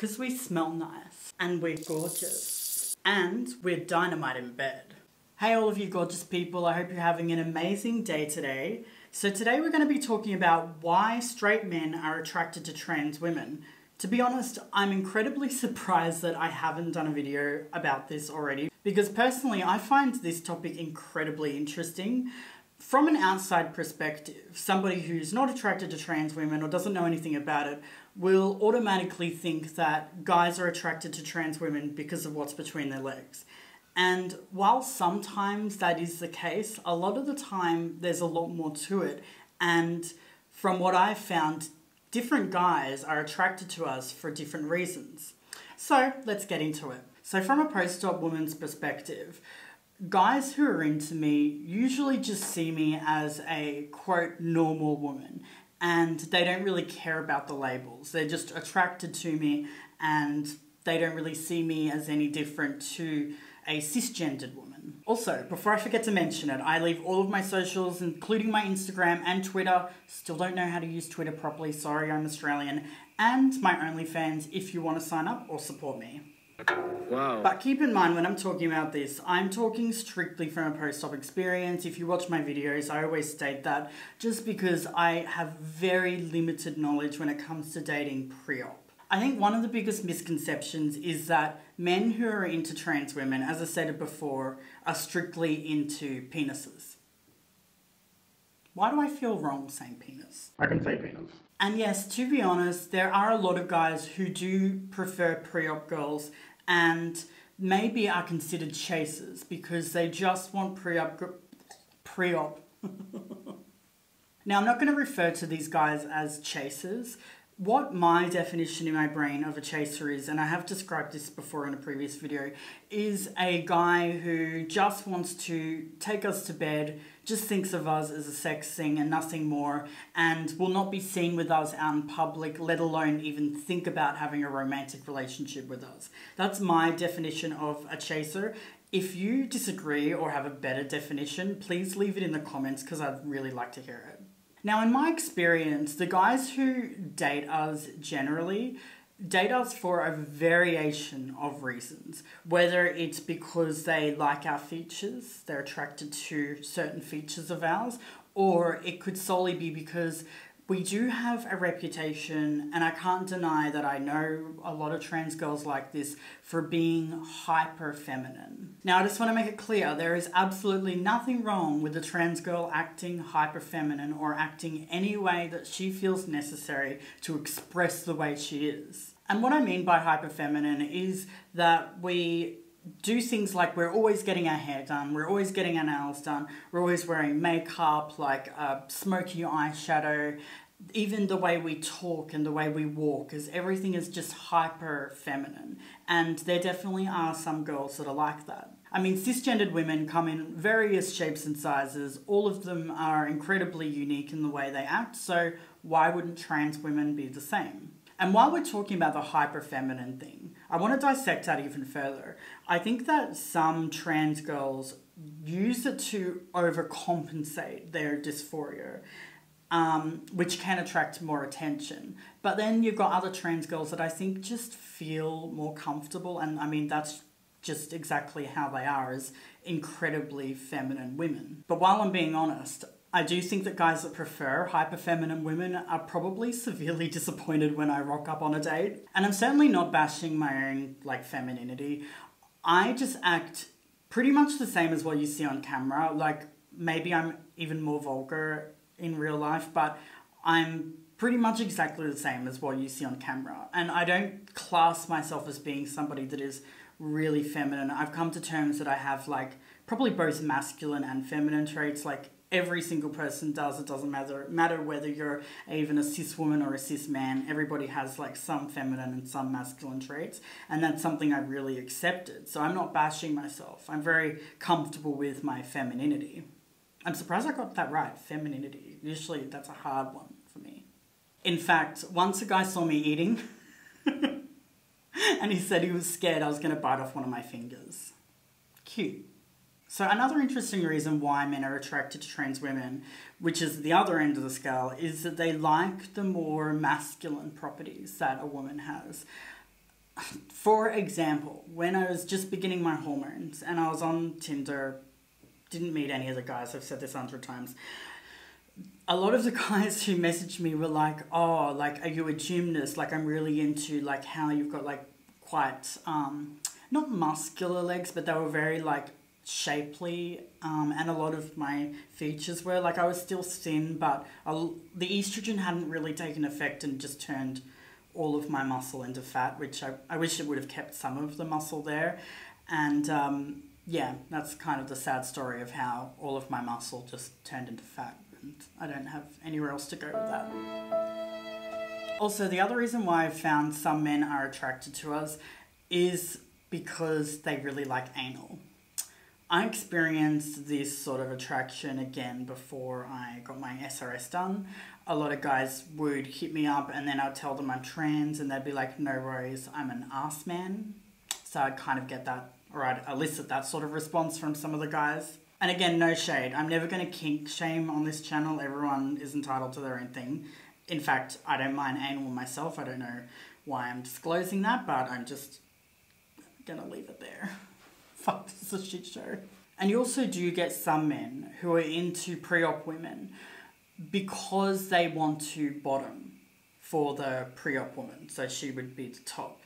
because we smell nice and we're gorgeous and we're dynamite in bed. Hey all of you gorgeous people, I hope you're having an amazing day today. So today we're going to be talking about why straight men are attracted to trans women. To be honest, I'm incredibly surprised that I haven't done a video about this already, because personally I find this topic incredibly interesting. From an outside perspective, somebody who's not attracted to trans women or doesn't know anything about it will automatically think that guys are attracted to trans women because of what's between their legs. And while sometimes that is the case, a lot of the time there's a lot more to it. And from what I've found, different guys are attracted to us for different reasons. So let's get into it. So from a post-op woman's perspective, guys who are into me usually just see me as a, quote, normal woman, and they don't really care about the labels. They're just attracted to me and they don't really see me as any different to a cisgendered woman. Also, before I forget to mention it, I leave all of my socials, including my Instagram and Twitter. Still don't know how to use Twitter properly, sorry, I'm Australian. And my OnlyFans if you want to sign up or support me. Wow. But keep in mind when I'm talking about this, I'm talking strictly from a post-op experience. If you watch my videos, I always state that just because I have very limited knowledge when it comes to dating pre-op. I think one of the biggest misconceptions is that men who are into trans women, as I said before, are strictly into penises. Why do I feel wrong saying penis? I can say penis. And yes, to be honest, there are a lot of guys who do prefer pre-op girls and maybe are considered chasers because they just want pre-op. Now, I'm not going to refer to these guys as chasers. What my definition in my brain of a chaser is, and I have described this before in a previous video, is a guy who just wants to take us to bed, just thinks of us as a sex thing and nothing more, and will not be seen with us out in public, let alone even think about having a romantic relationship with us. That's my definition of a chaser. If you disagree or have a better definition, please leave it in the comments because I'd really like to hear it. Now, in my experience, the guys who date us generally date us for a variation of reasons, whether it's because they like our features, they're attracted to certain features of ours, or it could solely be because we do have a reputation, and I can't deny that I know a lot of trans girls like this, for being hyper feminine. Now, I just want to make it clear, there is absolutely nothing wrong with a trans girl acting hyper feminine or acting any way that she feels necessary to express the way she is. And what I mean by hyper feminine is that we do things like we're always getting our hair done, we're always getting our nails done, we're always wearing makeup, like smoky eyeshadow. Even the way we talk and the way we walk, is everything is just hyper feminine. And there definitely are some girls that are like that. I mean, cisgendered women come in various shapes and sizes. All of them are incredibly unique in the way they act, so why wouldn't trans women be the same? And while we're talking about the hyper feminine thing, I want to dissect that even further. I think that some trans girls use it to overcompensate their dysphoria, which can attract more attention. But then you've got other trans girls that I think just feel more comfortable. And I mean, that's just exactly how they are, as incredibly feminine women. But while I'm being honest, I do think that guys that prefer hyper-feminine women are probably severely disappointed when I rock up on a date. And I'm certainly not bashing my own, like, femininity. I just act pretty much the same as what you see on camera. Like, maybe I'm even more vulgar in real life, but I'm pretty much exactly the same as what you see on camera. And I don't class myself as being somebody that is really feminine. I've come to terms that I have, like, probably both masculine and feminine traits, like, every single person does. It doesn't matter whether you're even a cis woman or a cis man. Everybody has, like, some feminine and some masculine traits. And that's something I've really accepted. So I'm not bashing myself. I'm very comfortable with my femininity. I'm surprised I got that right, femininity. Usually that's a hard one for me. In fact, once a guy saw me eating and he said he was scared I was going to bite off one of my fingers. Cute. So another interesting reason why men are attracted to trans women, which is the other end of the scale, is that they like the more masculine properties that a woman has. For example, when I was just beginning my hormones and I was on Tinder, didn't meet any other guys, I've said this 100 times. A lot of the guys who messaged me were like, oh, like, are you a gymnast? Like, I'm really into, like, how you've got, like, quite, not muscular legs, but they were very, like, shapely, and a lot of my features were, like, I was still thin, but the estrogen hadn't really taken effect and just turned all of my muscle into fat, which I wish it would have kept some of the muscle there. And, yeah, that's kind of the sad story of how all of my muscle just turned into fat. And I don't have anywhere else to go with that. Also, the other reason why I've found some men are attracted to us is because they really like anal. I experienced this sort of attraction again before I got my SRS done. A lot of guys would hit me up and then I'd tell them I'm trans and they'd be like, no worries, I'm an ass man. So I'd kind of get that, or I'd elicit that sort of response from some of the guys. And again, no shade. I'm never going to kink shame on this channel. Everyone is entitled to their own thing. In fact, I don't mind anal myself. I don't know why I'm disclosing that, but I'm just going to leave it there. Fuck, this is a shit show. And you also do get some men who are into pre-op women because they want to bottom for the pre-op woman. So she would be the top.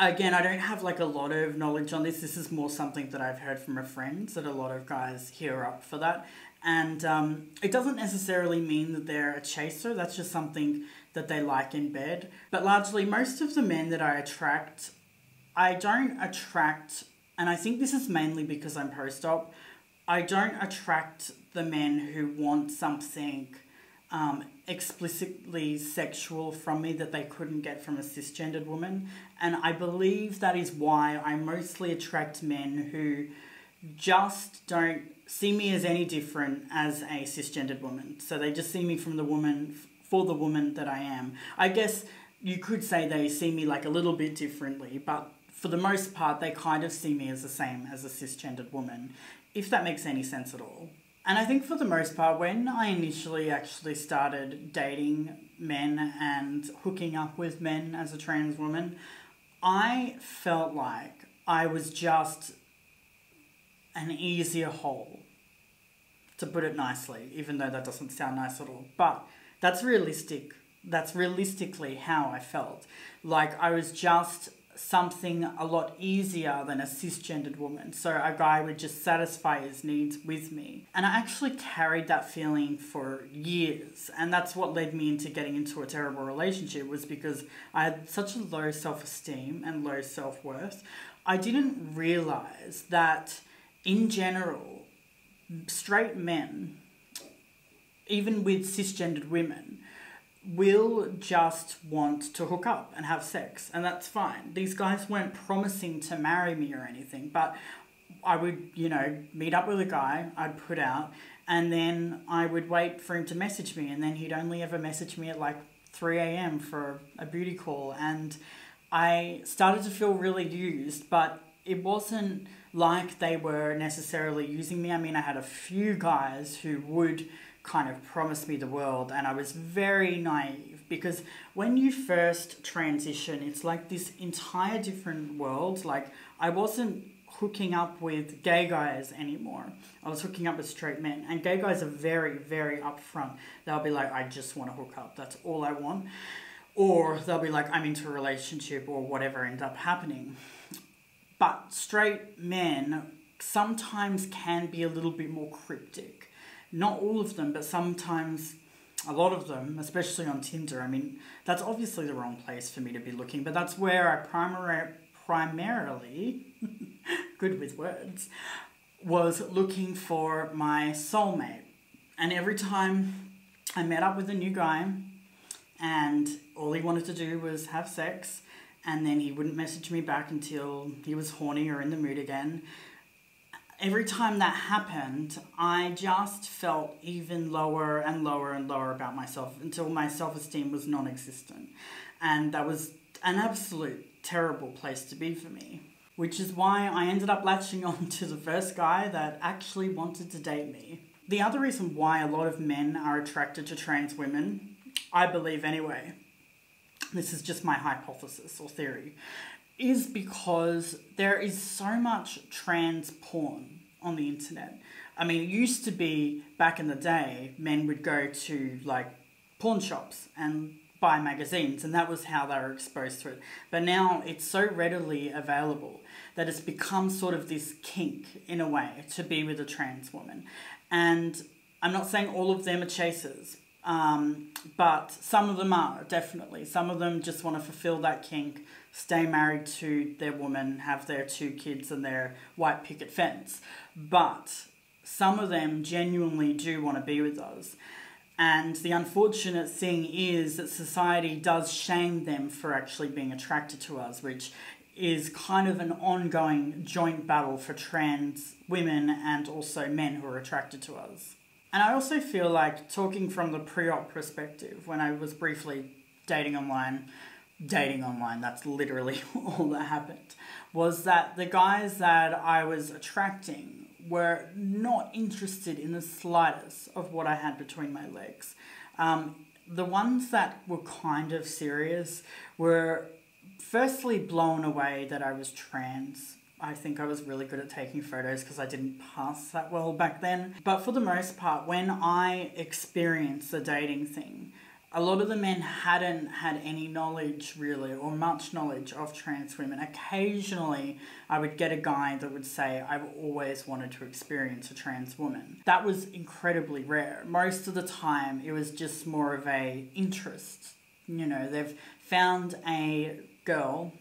Again, I don't have like a lot of knowledge on this. This is more something that I've heard from a friend, that a lot of guys hear up for that. And it doesn't necessarily mean that they're a chaser. That's just something that they like in bed. But largely, most of the men that I attract, I don't attract, and I think this is mainly because I'm post-op, I don't attract the men who want something explicitly sexual from me that they couldn't get from a cisgendered woman. And I believe that is why I mostly attract men who just don't see me as any different as a cisgendered woman. So they just see me from the woman, for the woman that I am. I guess you could say they see me like a little bit differently, but for the most part, they kind of see me as the same as a cisgendered woman, if that makes any sense at all. And I think for the most part, when I initially actually started dating men and hooking up with men as a trans woman, I felt like I was just an easier hole, to put it nicely, even though that doesn't sound nice at all. But that's realistic. That's realistically how I felt. Like I was just something a lot easier than a cisgendered woman. So a guy would just satisfy his needs with me. And I actually carried that feeling for years. And that's what led me into getting into a terrible relationship, was because I had such a low self-esteem and low self-worth. I didn't realize that in general, straight men, even with cisgendered women, will just want to hook up and have sex, and that's fine. These guys weren't promising to marry me or anything, but I would, you know, meet up with a guy, I'd put out, and then I would wait for him to message me, and then he'd only ever message me at like 3 AM for a beauty call, and I started to feel really used, but it wasn't like they were necessarily using me. I mean, I had a few guys who would kind of promised me the world, and I was very naive, because when you first transition, it's like this entire different world. Like I wasn't hooking up with gay guys anymore. I was hooking up with straight men, and gay guys are very, very upfront. They'll be like, I just want to hook up. That's all I want. Or they'll be like, I'm into a relationship or whatever ends up happening. But straight men sometimes can be a little bit more cryptic. Not all of them, but sometimes a lot of them, especially on Tinder. I mean, that's obviously the wrong place for me to be looking, but that's where I primarily, good with words, was looking for my soulmate. And every time I met up with a new guy and all he wanted to do was have sex, and then he wouldn't message me back until he was horny or in the mood again. Every time that happened, I just felt even lower and lower and lower about myself until my self-esteem was non-existent. And that was an absolute terrible place to be for me, which is why I ended up latching on to the first guy that actually wanted to date me. The other reason why a lot of men are attracted to trans women, I believe anyway, this is just my hypothesis or theory, is because there is so much trans porn on the internet. I mean, it used to be, back in the day, men would go to, like, pawn shops and buy magazines, and that was how they were exposed to it. But now it's so readily available that it's become sort of this kink, in a way, to be with a trans woman. And I'm not saying all of them are chasers, but some of them are, definitely. Some of them just want to fulfill that kink, stay married to their woman, have their 2 kids and their white picket fence. But some of them genuinely do want to be with us. And the unfortunate thing is that society does shame them for actually being attracted to us, which is kind of an ongoing joint battle for trans women and also men who are attracted to us. And I also feel like, talking from the pre-op perspective, when I was briefly dating online, that's literally all that happened, was that the guys that I was attracting were not interested in the slightest of what I had between my legs. The ones that were kind of serious were firstly blown away that I was trans. I think I was really good at taking photos because I didn't pass that well back then. But for the most part, when I experienced the dating thing, a lot of the men hadn't had any knowledge really, or much knowledge of trans women. Occasionally, I would get a guy that would say, I've always wanted to experience a trans woman. That was incredibly rare. Most of the time, it was just more of an interest. You know, they've found a girl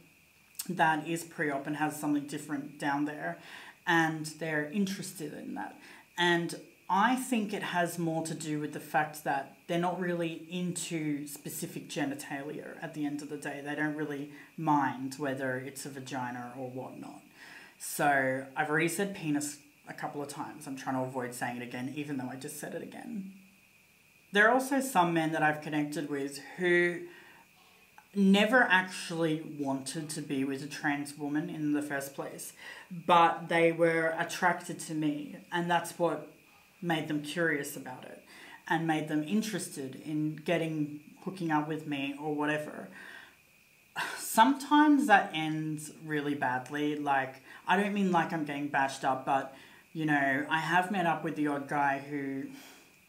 that is pre-op and has something different down there, and they're interested in that. And I think it has more to do with the fact that they're not really into specific genitalia at the end of the day. They don't really mind whether it's a vagina or whatnot. So I've already said penis a couple of times. I'm trying to avoid saying it again, even though I just said it again. There are also some men that I've connected with who never actually wanted to be with a trans woman in the first place, but they were attracted to me, and that's what made them curious about it and made them interested in hooking up with me or whatever. Sometimes that ends really badly. Like, I don't mean like I'm getting bashed up, but, you know, I have met up with the odd guy who,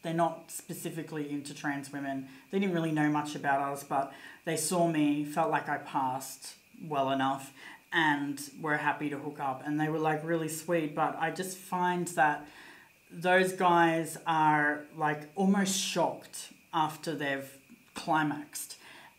they're not specifically into trans women. They didn't really know much about us, but they saw me, felt like I passed well enough, and were happy to hook up. And they were, like, really sweet, but I just find that those guys are, like, almost shocked after they've climaxed,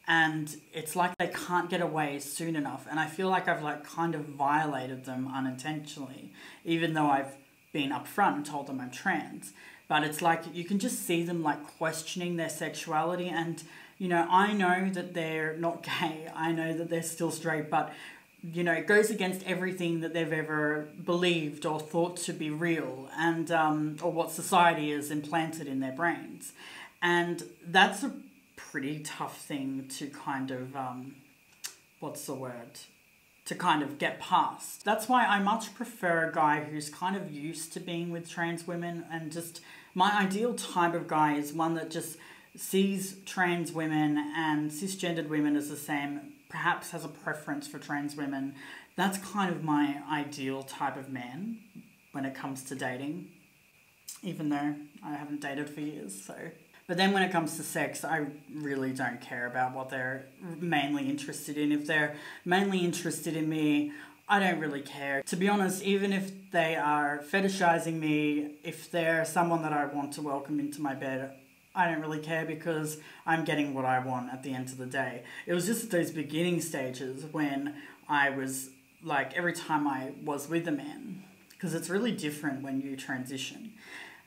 and it's like they can't get away soon enough. And I feel like I've, like, kind of violated them unintentionally, even though I've been upfront and told them I'm trans. But it's like you can just see them, like, questioning their sexuality. And, you know, I know that they're not gay, I know that they're still straight, but, you know, it goes against everything that they've ever believed or thought to be real, and or what society has implanted in their brains. And that's a pretty tough thing to kind of, to kind of get past. That's why I much prefer a guy who's kind of used to being with trans women, and just my ideal type of guy is one that just sees trans women and cisgendered women as the same, perhaps has a preference for trans women. That's kind of my ideal type of man when it comes to dating, even though I haven't dated for years, so. But then when it comes to sex, I really don't care about what they're mainly interested in. If they're mainly interested in me, I don't really care. To be honest, even if they are fetishizing me, if they're someone that I want to welcome into my bed, I don't really care, because I'm getting what I want at the end of the day. It was just those beginning stages when I was, like, every time I was with a man, because it's really different when you transition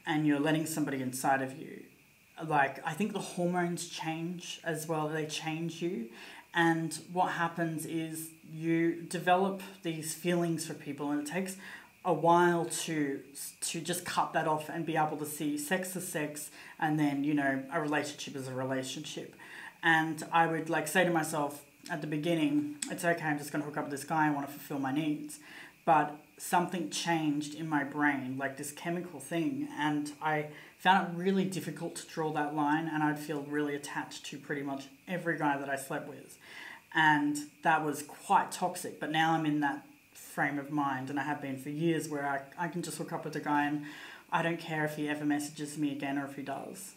and you're letting somebody inside of you. Like, I think the hormones change as well. They change you. And what happens is you develop these feelings for people, and it takes a while to just cut that off and be able to see sex as sex, and then, you know, a relationship is a relationship. And I would, like, say to myself at the beginning, it's okay, I'm just gonna hook up with this guy, I want to fulfill my needs. But something changed in my brain, like this chemical thing, and I found it really difficult to draw that line, and I'd feel really attached to pretty much every guy that I slept with. and that was quite toxic. But now I'm in that frame of mind, and I have been for years, where I can just hook up with a guy and I don't care if he ever messages me again or if he doesn't.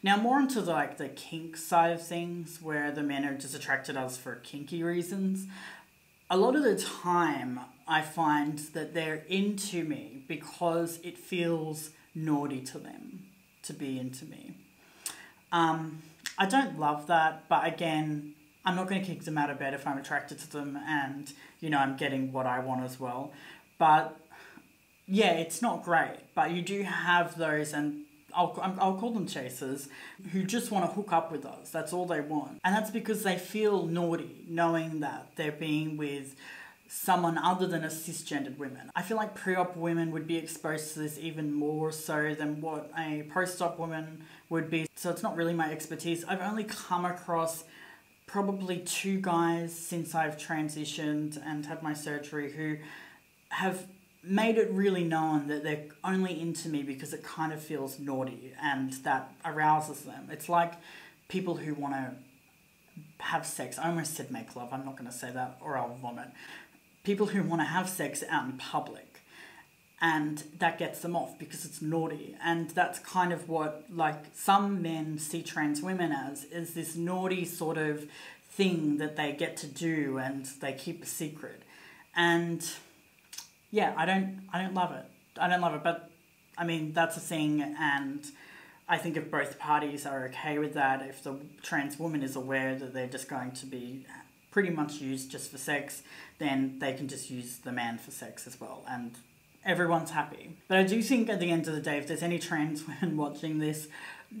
Now more into the, like, the kink side of things, where the men are just attracted to us for kinky reasons. A lot of the time I find that they're into me because it feels naughty to them to be into me. I don't love that, but again, I'm not going to kick them out of bed if I'm attracted to them and, you know, I'm getting what I want as well. But yeah, it's not great, but you do have those, and I'll call them chasers, who just want to hook up with us. That's all they want. And that's because they feel naughty knowing that they're being with someone other than a cisgendered woman. I feel like pre-op women would be exposed to this even more so than what a post-op woman would be. So it's not really my expertise. I've only come across probably 2 guys since I've transitioned and had my surgery who have made it really known that they're only into me because it kind of feels naughty and that arouses them. It's like people who want to have sex. I almost said make love. I'm not going to say that or I'll vomit. People who want to have sex out in public, and that gets them off because it's naughty. And that's kind of what, like, some men see trans women as, is this naughty sort of thing that they get to do and they keep a secret. And yeah, I don't love it. I don't love it, but I mean, that's a thing, and I think if both parties are okay with that, if the trans woman is aware that they're just going to be pretty much used just for sex, then they can just use the man for sex as well, and everyone's happy. But I do think at the end of the day, if there's any trans women watching this,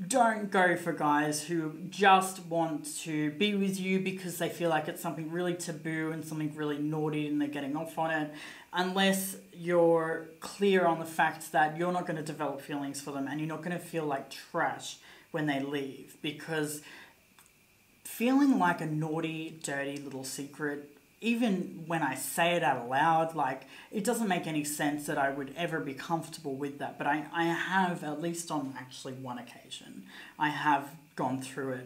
don't go for guys who just want to be with you because they feel like it's something really taboo and something really naughty and they're getting off on it, unless you're clear on the fact that you're not going to develop feelings for them and you're not going to feel like trash when they leave. Because feeling like a naughty, dirty little secret, even when I say it out loud, like, it doesn't make any sense that I would ever be comfortable with that. But I have, at least on actually one occasion, I have gone through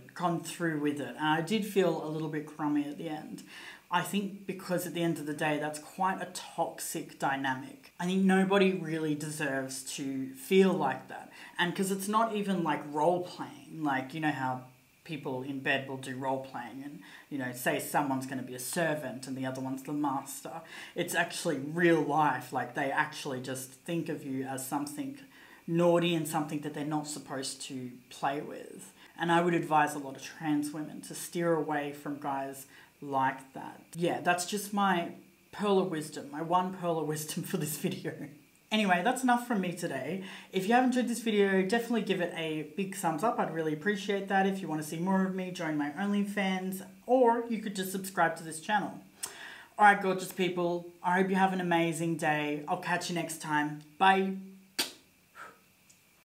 with it. And I did feel a little bit crummy at the end. I think because at the end of the day, that's quite a toxic dynamic. I think nobody really deserves to feel like that. And because it's not even like role playing, like, you know how people in bed will do role playing and, you know, say someone's going to be a servant and the other one's the master. It's actually real life. Like, they actually just think of you as something naughty and something that they're not supposed to play with. And I would advise a lot of trans women to steer away from guys like that. Yeah, that's just my pearl of wisdom, my one pearl of wisdom for this video. Anyway, that's enough from me today. If you have enjoyed this video, definitely give it a big thumbs up. I'd really appreciate that. If you want to see more of me, join my OnlyFans, or you could just subscribe to this channel. All right, gorgeous people. I hope you have an amazing day. I'll catch you next time. Bye.